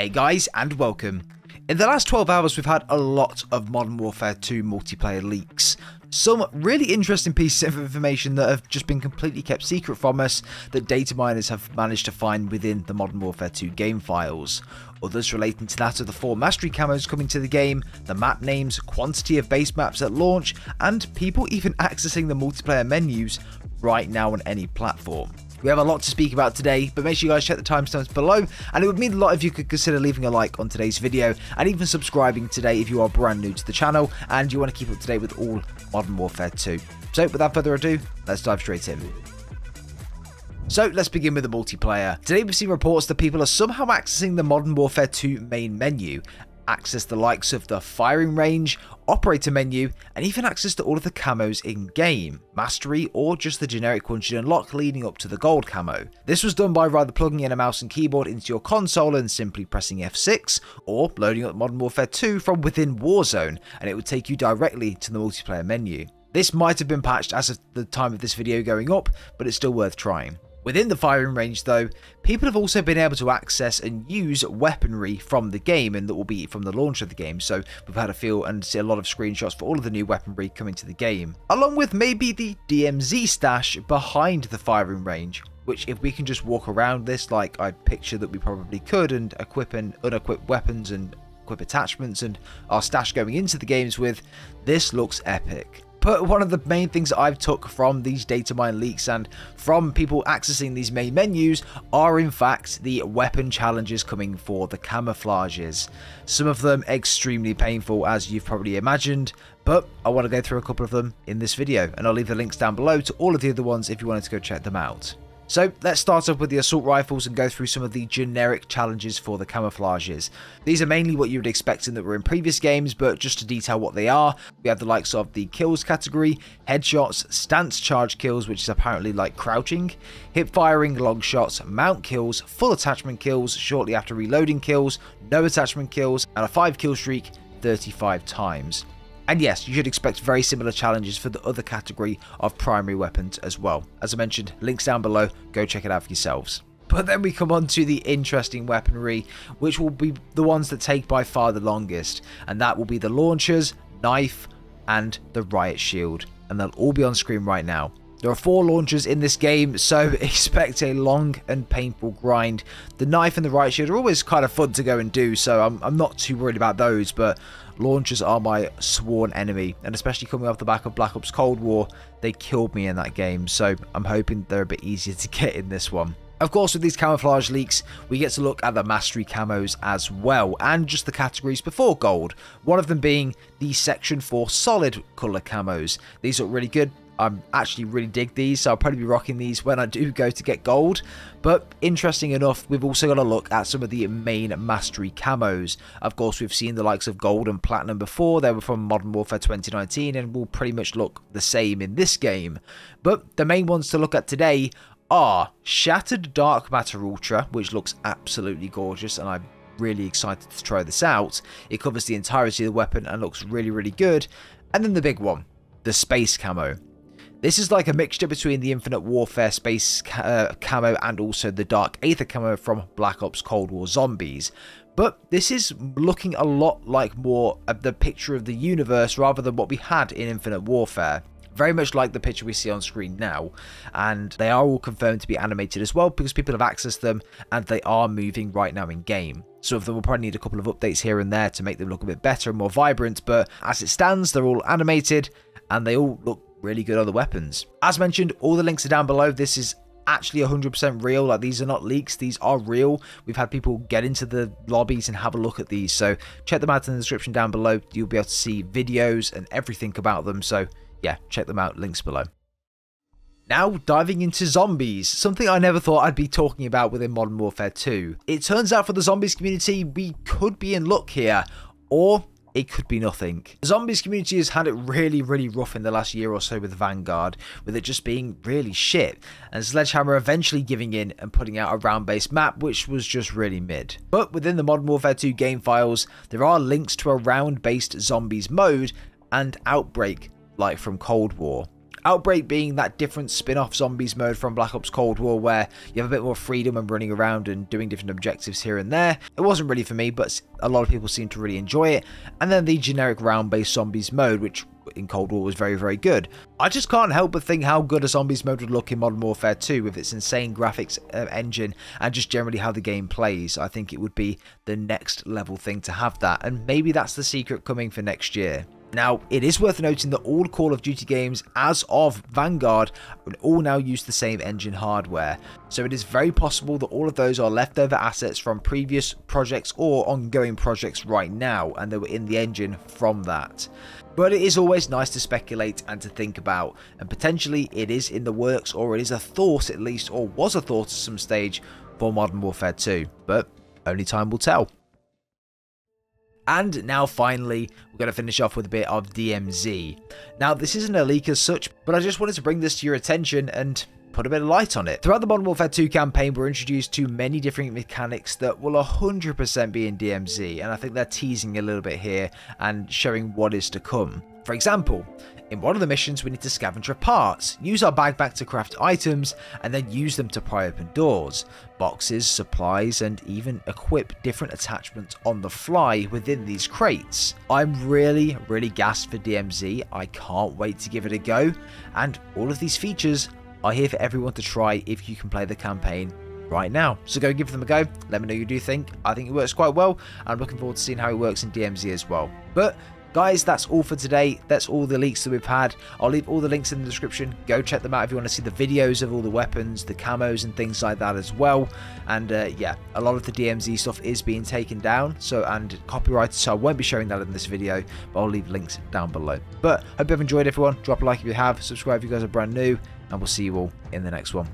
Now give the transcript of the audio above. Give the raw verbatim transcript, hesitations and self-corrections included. Hey guys, and welcome. In the last twelve hours we've had a lot of Modern Warfare two multiplayer leaks. Some really interesting pieces of information that have just been completely kept secret from us that data miners have managed to find within the Modern Warfare two game files. Others relating to that are the four mastery camos coming to the game, the map names, quantity of base maps at launch, and people even accessing the multiplayer menus right now on any platform. We have a lot to speak about today, but make sure you guys check the timestamps below, and it would mean a lot if you could consider leaving a like on today's video and even subscribing today if you are brand new to the channel and you want to keep up to date with all Modern Warfare two. So without further ado, let's dive straight in. So let's begin with the multiplayer. Today we've seen reports that people are somehow accessing the Modern Warfare two main menu, access the likes of the firing range, operator menu, and even access to all of the camos in game, mastery or just the generic one should unlock leading up to the gold camo. This was done by rather plugging in a mouse and keyboard into your console and simply pressing F six, or loading up Modern Warfare two from within Warzone and it would take you directly to the multiplayer menu. This might have been patched as of the time of this video going up, but it's still worth trying. Within the firing range though, people have also been able to access and use weaponry from the game, and that will be from the launch of the game, so we've had a feel and see a lot of screenshots for all of the new weaponry coming to the game, along with maybe the D M Z stash behind the firing range, which if we can just walk around this like I'd picture that we probably could, and equip and unequip weapons and equip attachments and our stash going into the games with, this looks epic. But one of the main things that I've took from these datamine leaks and from people accessing these main menus are in fact the weapon challenges coming for the camouflages. Some of them extremely painful as you've probably imagined, but I want to go through a couple of them in this video and I'll leave the links down below to all of the other ones if you wanted to go check them out. So let's start off with the assault rifles and go through some of the generic challenges for the camouflages. These are mainly what you would expect in that were in previous games, but just to detail what they are, we have the likes of the kills category, headshots, stance charge kills, which is apparently like crouching, hip firing, long shots, mount kills, full attachment kills, shortly after reloading kills, no attachment kills, and a five kill streak thirty-five times. And yes, you should expect very similar challenges for the other category of primary weapons as well. As I mentioned, links down below, go check it out for yourselves. But then we come on to the interesting weaponry, which will be the ones that take by far the longest. And that will be the launchers, knife, and the riot shield. And they'll all be on screen right now. There are four launchers in this game, so expect a long and painful grind. The knife and the riot shield are always kind of fun to go and do, so I'm, I'm not too worried about those, but launchers are my sworn enemy, and especially coming off the back of Black Ops Cold War, they killed me in that game, so I'm hoping they're a bit easier to get in this one. Of course, with these camouflage leaks, we get to look at the mastery camos as well, and just the categories before gold, one of them being the Section four solid colour camos. These look really good. I'm actually really dig these, so I'll probably be rocking these when I do go to get gold. But interesting enough, we've also got to look at some of the main mastery camos. Of course, we've seen the likes of gold and platinum before. They were from Modern Warfare twenty nineteen and will pretty much look the same in this game. But the main ones to look at today are Shattered Dark Matter Ultra, which looks absolutely gorgeous, and I'm really excited to try this out. It covers the entirety of the weapon and looks really, really good. And then the big one, the Space Camo. This is like a mixture between the Infinite Warfare Space uh, Camo and also the Dark Aether Camo from Black Ops Cold War Zombies. But this is looking a lot like more of the picture of the universe rather than what we had in Infinite Warfare. Very much like the picture we see on screen now. And they are all confirmed to be animated as well because people have accessed them and they are moving right now in game. Some of them will probably need a couple of updates here and there to make them look a bit better and more vibrant. But as it stands, they're all animated and they all look really good other weapons. As mentioned, all the links are down below. This is actually one hundred percent real. Like, these are not leaks, these are real. We've had people get into the lobbies and have a look at these, so check them out in the description down below. You'll be able to see videos and everything about them, so yeah, check them out, links below. Now diving into zombies, something I never thought I'd be talking about within Modern Warfare two. It turns out for the zombies community, we could be in luck here, or it could be nothing. The zombies community has had it really, really rough in the last year or so with Vanguard, with it just being really shit, and Sledgehammer eventually giving in and putting out a round-based map, which was just really mid. But within the Modern Warfare two game files, there are links to a round-based zombies mode and Outbreak, like from Cold War. Outbreak being that different spin-off zombies mode from Black Ops Cold War, where you have a bit more freedom and running around and doing different objectives here and there. It wasn't really for me, but a lot of people seem to really enjoy it. And then the generic round-based zombies mode, which in Cold War was very, very good. I just can't help but think how good a zombies mode would look in Modern Warfare two with its insane graphics uh, engine and just generally how the game plays. I think it would be the next level thing to have that, and maybe that's the secret coming for next year. Now, it is worth noting that all Call of Duty games, as of Vanguard, will all now use the same engine hardware. So it is very possible that all of those are leftover assets from previous projects or ongoing projects right now, and they were in the engine from that. But it is always nice to speculate and to think about, and potentially it is in the works, or it is a thought at least, or was a thought at some stage for Modern Warfare two, but only time will tell. And now finally, we're going to finish off with a bit of D M Z. Now, this isn't a leak as such, but I just wanted to bring this to your attention and put a bit of light on it. Throughout the Modern Warfare two campaign, we're introduced to many different mechanics that will one hundred percent be in D M Z, and I think they're teasing a little bit here and showing what is to come. For example, in one of the missions, we need to scavenge our parts, use our backpack to craft items, and then use them to pry open doors, boxes, supplies, and even equip different attachments on the fly within these crates. I'm really, really gassed for D M Z. I can't wait to give it a go, and all of these features are here for everyone to try if you can play the campaign right now. So go give them a go. Let me know what you do think. I think it works quite well, and I'm looking forward to seeing how it works in D M Z as well. But guys, that's all for today. That's all the leaks that we've had. I'll leave all the links in the description. Go check them out if you want to see the videos of all the weapons, the camos, and things like that as well. And uh, yeah, a lot of the D M Z stuff is being taken down, so and copyrighted, so I won't be showing that in this video, but I'll leave links down below. But hope you've enjoyed, everyone. Drop a like if you have, subscribe if you guys are brand new, and we'll see you all in the next one.